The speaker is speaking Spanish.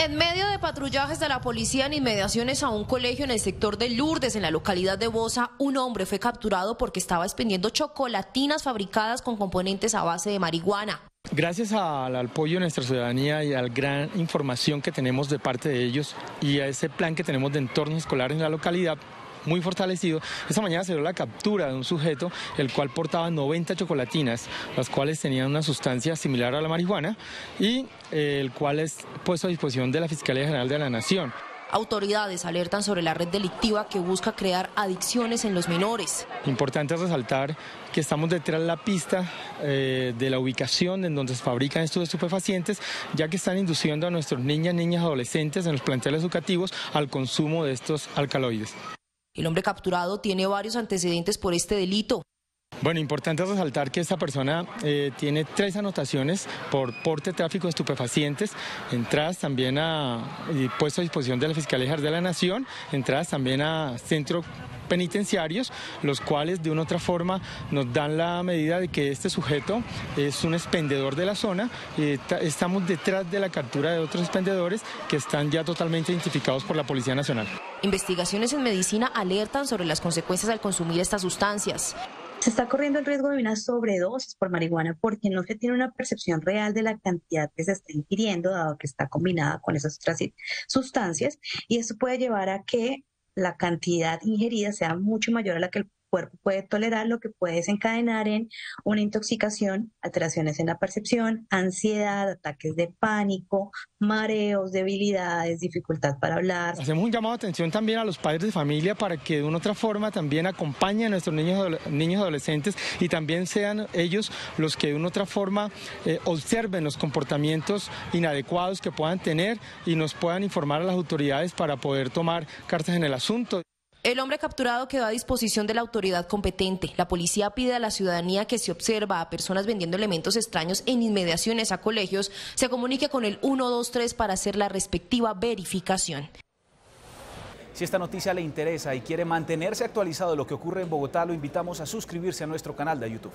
En medio de patrullajes de la policía en inmediaciones a un colegio en el sector de Lourdes, en la localidad de Bosa, un hombre fue capturado porque estaba expendiendo chocolatinas fabricadas con componentes a base de marihuana. Gracias al apoyo de nuestra ciudadanía y a la gran información que tenemos de parte de ellos y a ese plan que tenemos de entorno escolar en la localidad, muy fortalecido, esta mañana se dio la captura de un sujeto el cual portaba 90 chocolatinas, las cuales tenían una sustancia similar a la marihuana y el cual es puesto a disposición de la Fiscalía General de la Nación. Autoridades alertan sobre la red delictiva que busca crear adicciones en los menores. Importante resaltar que estamos detrás de la pista de la ubicación en donde se fabrican estos estupefacientes, ya que están induciendo a nuestros niñas, adolescentes en los planteles educativos al consumo de estos alcaloides. El hombre capturado tiene varios antecedentes por este delito. Bueno, importante resaltar que esta persona tiene 3 anotaciones por porte, tráfico de estupefacientes, entradas también puesto a disposición de la Fiscalía General de la Nación, entradas también a centros penitenciarios, los cuales de una u otra forma nos dan la medida de que este sujeto es un expendedor de la zona. Estamos detrás de la captura de otros expendedores que están ya totalmente identificados por la Policía Nacional. Investigaciones en medicina alertan sobre las consecuencias al consumir estas sustancias. Se está corriendo el riesgo de una sobredosis por marihuana porque no se tiene una percepción real de la cantidad que se está ingiriendo, dado que está combinada con esas otras sustancias, y esto puede llevar a que la cantidad ingerida sea mucho mayor a la que el cuerpo puede tolerar, lo que puede desencadenar en una intoxicación, alteraciones en la percepción, ansiedad, ataques de pánico, mareos, debilidades, dificultad para hablar. Hacemos un llamado de atención también a los padres de familia para que de una u otra forma también acompañen a nuestros niños adolescentes y también sean ellos los que de una u otra forma observen los comportamientos inadecuados que puedan tener y nos puedan informar a las autoridades para poder tomar cartas en el asunto. El hombre capturado quedó a disposición de la autoridad competente. La policía pide a la ciudadanía que si observa a personas vendiendo elementos extraños en inmediaciones a colegios, se comunique con el 123 para hacer la respectiva verificación. Si esta noticia le interesa y quiere mantenerse actualizado de lo que ocurre en Bogotá, lo invitamos a suscribirse a nuestro canal de YouTube.